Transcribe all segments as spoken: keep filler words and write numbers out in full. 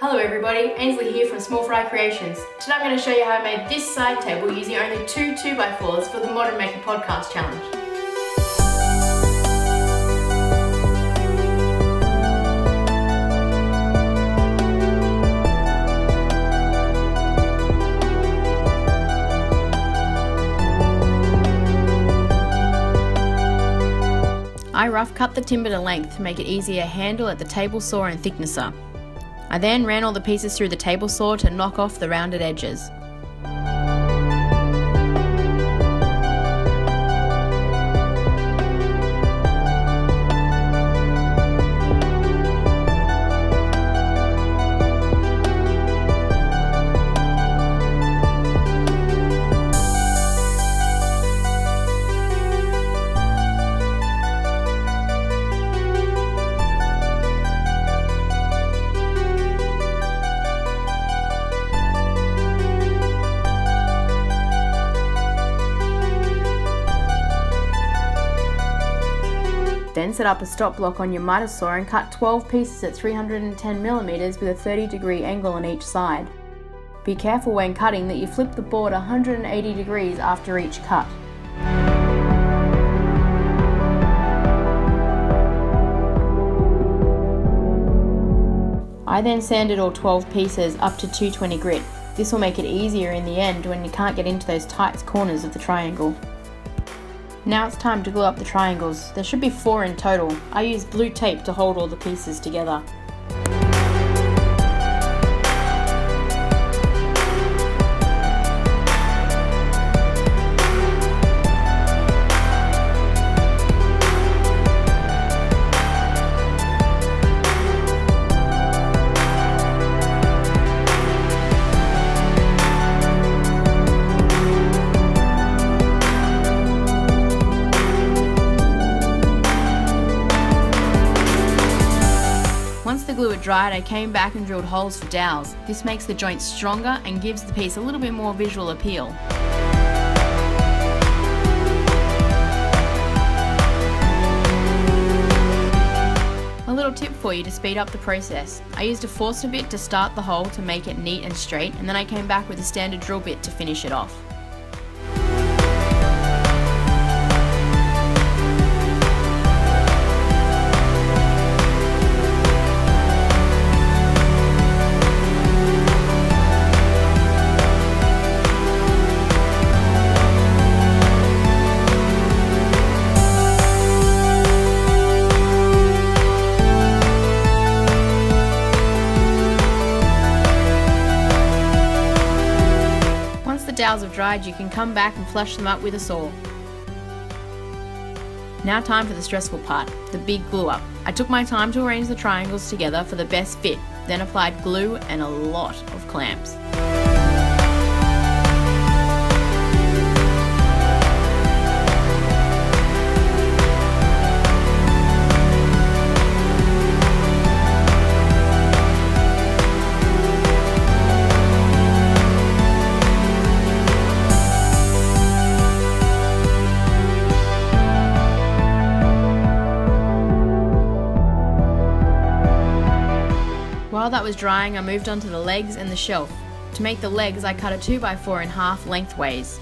Hello everybody, Ainsley here from Small Fry Creations. Today I'm going to show you how I made this side table using only two 2x4s for the Modern Maker Podcast Challenge. I rough cut the timber to length to make it easier to handle at the table saw and thicknesser. I then ran all the pieces through the table saw to knock off the rounded edges. Then set up a stop block on your miter saw and cut twelve pieces at three hundred ten millimeters with a thirty degree angle on each side. Be careful when cutting that you flip the board one hundred eighty degrees after each cut. I then sanded all twelve pieces up to two twenty grit. This will make it easier in the end when you can't get into those tight corners of the triangle. Now it's time to glue up the triangles. There should be four in total. I use blue tape to hold all the pieces together. Once the glue had dried, I came back and drilled holes for dowels. This makes the joints stronger and gives the piece a little bit more visual appeal. A little tip for you to speed up the process. I used a Forstner bit to start the hole to make it neat and straight, and then I came back with a standard drill bit to finish it off. Once the dowels have dried, you can come back and flush them up with a saw. Now time for the stressful part, the big glue up. I took my time to arrange the triangles together for the best fit, then applied glue and a lot of clamps. While that was drying, I moved on to the legs and the shelf. To make the legs, I cut a two by four in half lengthways.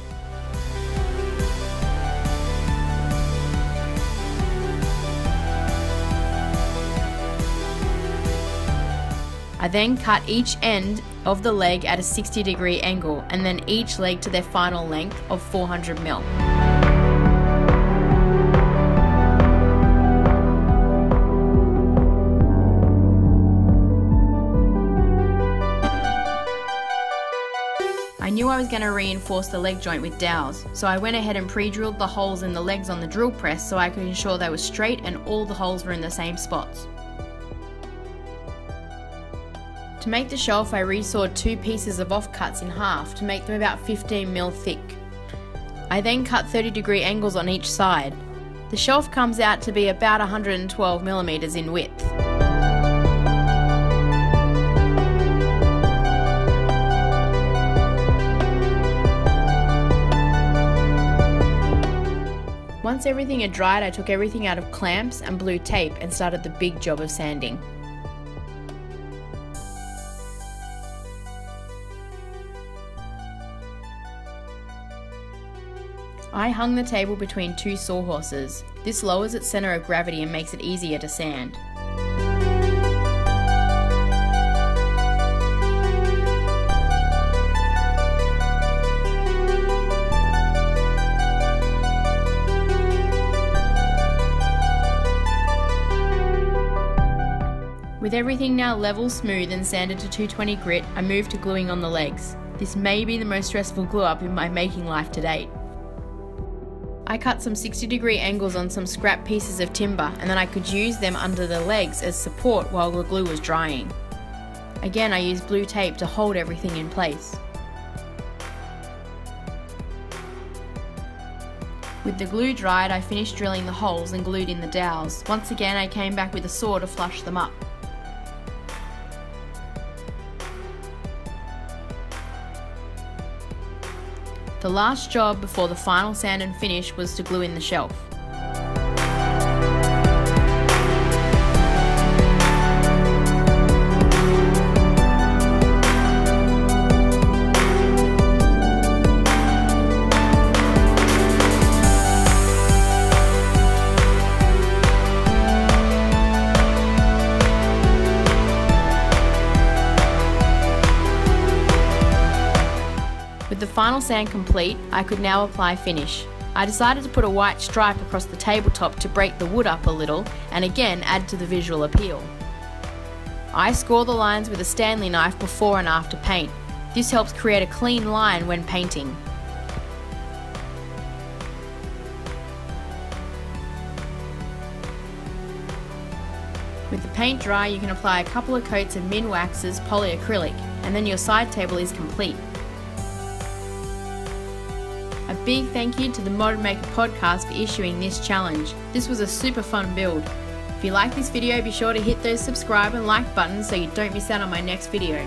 I then cut each end of the leg at a sixty degree angle, and then each leg to their final length of four hundred millimeters. I knew I was going to reinforce the leg joint with dowels, so I went ahead and pre-drilled the holes in the legs on the drill press so I could ensure they were straight and all the holes were in the same spots. To make the shelf, I resawed two pieces of offcuts in half to make them about fifteen millimeters thick. I then cut thirty degree angles on each side. The shelf comes out to be about one hundred twelve millimeters in width. Once everything had dried, I took everything out of clamps and blue tape and started the big job of sanding. I hung the table between two sawhorses. This lowers its center of gravity and makes it easier to sand. With everything now level, smooth and sanded to two twenty grit, I moved to gluing on the legs. This may be the most stressful glue up in my making life to date. I cut some sixty degree angles on some scrap pieces of timber, and then I could use them under the legs as support while the glue was drying. Again, I used blue tape to hold everything in place. With the glue dried, I finished drilling the holes and glued in the dowels. Once again, I came back with a saw to flush them up. The last job before the final sand and finish was to glue in the shelf. With the final sand complete, I could now apply finish. I decided to put a white stripe across the tabletop to break the wood up a little and again add to the visual appeal. I score the lines with a Stanley knife before and after paint. This helps create a clean line when painting. With the paint dry, you can apply a couple of coats of Min Wax's polyacrylic and then your side table is complete. A big thank you to the Modern Maker Podcast for issuing this challenge. This was a super fun build. If you like this video, be sure to hit those subscribe and like buttons so you don't miss out on my next video.